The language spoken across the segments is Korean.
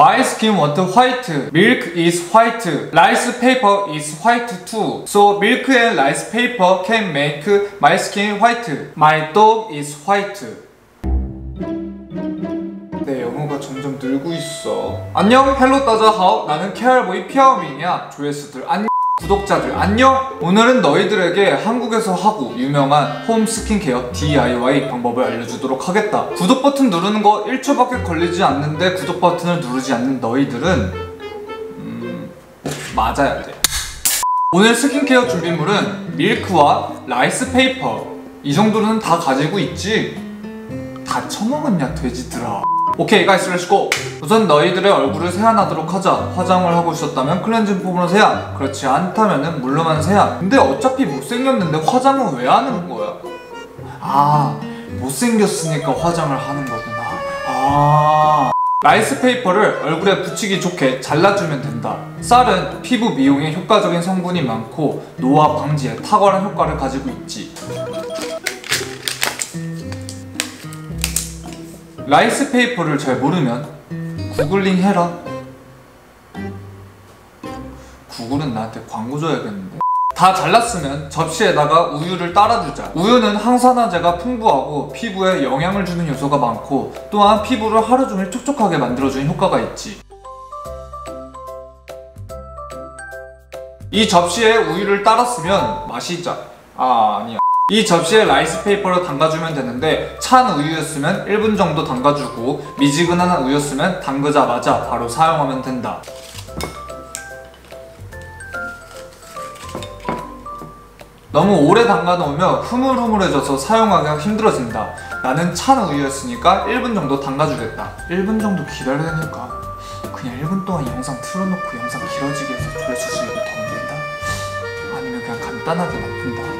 My skin wants white. Milk is white. Rice paper is white too. So milk and rice paper can make my skin white. My dog is white. 내 영어가 점점 늘고 있어. 안녕, 헬로 따자하오. 나는 KR보이 피아오민이야. 조회수들 안녕. 구독자들 안녕! 오늘은 너희들에게 한국에서 하고 유명한 홈 스킨케어 DIY 방법을 알려주도록 하겠다. 구독 버튼 누르는 거 1초밖에 걸리지 않는데 구독 버튼을 누르지 않는 너희들은 맞아야 돼. 오늘 스킨케어 준비물은 밀크와 라이스 페이퍼. 이 정도는 다 가지고 있지? 다 처먹었냐 돼지들아. 오케이 가이스 렛츠고! 우선 너희들의 얼굴을 세안하도록 하자. 화장을 하고 있었다면 클렌징 폼으로 세안, 그렇지 않다면 물로만 세안. 근데 어차피 못생겼는데 화장은 왜 하는 거야? 아, 못생겼으니까 화장을 하는 거구나. 아, 라이스 페이퍼를 얼굴에 붙이기 좋게 잘라주면 된다. 쌀은 피부 미용에 효과적인 성분이 많고 노화 방지에 탁월한 효과를 가지고 있지. 라이스 페이퍼를 잘 모르면 구글링 해라. 구글은 나한테 광고 줘야겠는데. 다 잘랐으면 접시에다가 우유를 따라주자. 우유는 항산화제가 풍부하고 피부에 영향을 주는 요소가 많고 또한 피부를 하루 종일 촉촉하게 만들어주는 효과가 있지. 이 접시에 우유를 따랐으면 마시자. 아, 아니야. 이 접시에 라이스 페이퍼를 담가주면 되는데 찬 우유였으면 1분 정도 담가주고 미지근한 우유였으면 담그자마자 바로 사용하면 된다. 너무 오래 담가놓으면 흐물흐물해져서 사용하기가 힘들어진다. 나는 찬 우유였으니까 1분 정도 담가주겠다. 1분 정도 기다려야 되니까 그냥 1분 동안 영상 틀어놓고 영상 길어지게 해서 조회수 수익을 더 올린다? 아니면 그냥 간단하게 만든다.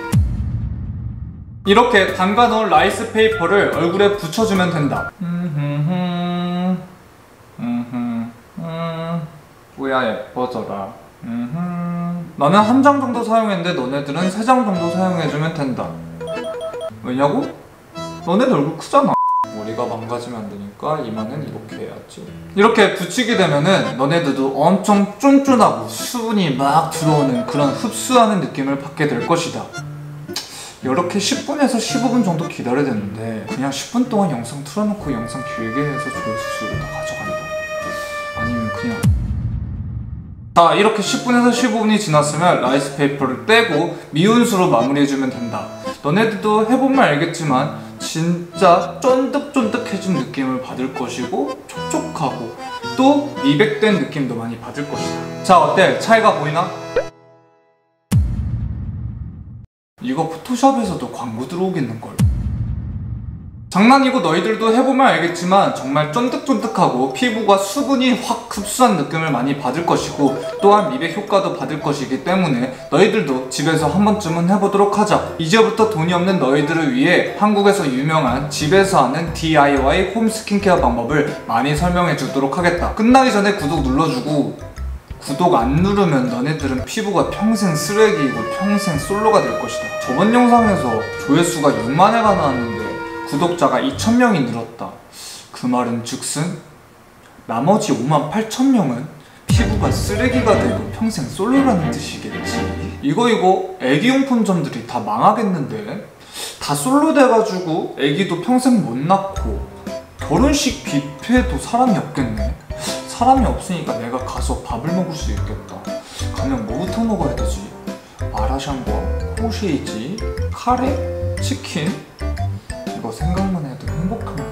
이렇게 담가놓은 라이스 페이퍼를 얼굴에 붙여주면 된다. 뭐야 예뻐져라. 나는 한 장 정도 사용했는데 너네들은 세 장 정도 사용해주면 된다. 왜냐고? 너네들 얼굴 크잖아. 머리가 망가지면 안 되니까 이마는 이렇게 해야지. 이렇게 붙이게 되면은 너네들도 엄청 쫀쫀하고 수분이 막 들어오는 그런 흡수하는 느낌을 받게 될 것이다. 이렇게 10분에서 15분 정도 기다려야 되는데 그냥 10분 동안 영상 틀어놓고 영상 길게 해서 조회수 수를 다 가져간다. 아니면 그냥 자, 이렇게 10분에서 15분이 지났으면 라이스 페이퍼를 떼고 미온수로 마무리해주면 된다. 너네들도 해보면 알겠지만 진짜 쫀득쫀득해진 느낌을 받을 것이고 촉촉하고 또 미백된 느낌도 많이 받을 것이다. 자, 어때? 차이가 보이나? 이거 포토샵에서도 광고 들어오겠는걸. 장난이고 너희들도 해보면 알겠지만 정말 쫀득쫀득하고 피부가 수분이 확 흡수한 느낌을 많이 받을 것이고 또한 미백 효과도 받을 것이기 때문에 너희들도 집에서 한 번쯤은 해보도록 하자. 이제부터 돈이 없는 너희들을 위해 한국에서 유명한 집에서 하는 DIY 홈 스킨케어 방법을 많이 설명해 주도록 하겠다. 끝나기 전에 구독 눌러주고 구독 안 누르면 너네들은 피부가 평생 쓰레기이고 평생 솔로가 될 것이다. 저번 영상에서 조회수가 6만회가 나왔는데 구독자가 2,000명이 늘었다. 그 말은 즉슨 나머지 58,000명은 피부가 쓰레기가 되고 평생 솔로라는 뜻이겠지. 이거 애기용품점들이 다 망하겠는데? 다 솔로 돼가지고 애기도 평생 못 낳고 결혼식 뷔페도 사람이 없겠네. 사람이 없으니까 내가 가서 밥을 먹을 수 있겠다. 가면 뭐부터 먹어야 되지? 마라샹궈, 호시이지, 카레, 치킨? 이거 생각만 해도 행복한